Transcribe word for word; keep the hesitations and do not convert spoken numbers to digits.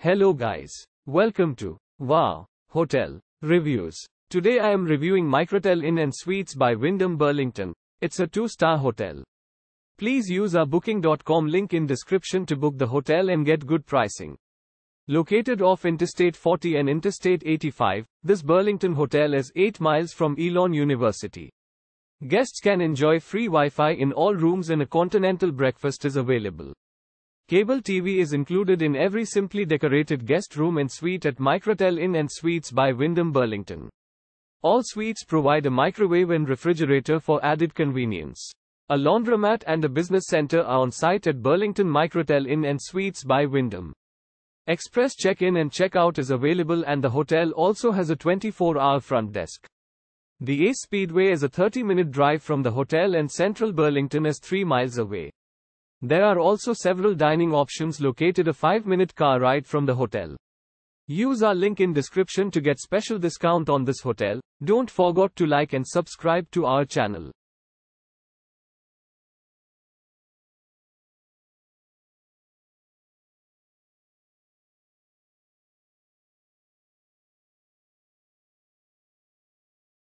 Hello guys, welcome to Wow Hotel Reviews. Today I am reviewing Microtel Inn and Suites by Wyndham Burlington. It's a two-star hotel. Please use our booking dot com link in description to book the hotel and get good pricing. Located off Interstate forty and Interstate eighty-five, this Burlington hotel is eight miles from Elon University. Guests can enjoy free Wi-Fi in all rooms and a continental breakfast is available. Cable T V is included in every simply decorated guest room and suite at Microtel Inn and Suites by Wyndham Burlington. All suites provide a microwave and refrigerator for added convenience. A laundromat and a business center are on site at Burlington Microtel Inn and Suites by Wyndham. Express check-in and check-out is available and the hotel also has a twenty-four hour front desk. The Ace Speedway is a thirty minute drive from the hotel and Central Burlington is three miles away. There are also several dining options located a five minute car ride from the hotel. Use our link in description to get special discount on this hotel. Don't forget to like and subscribe to our channel.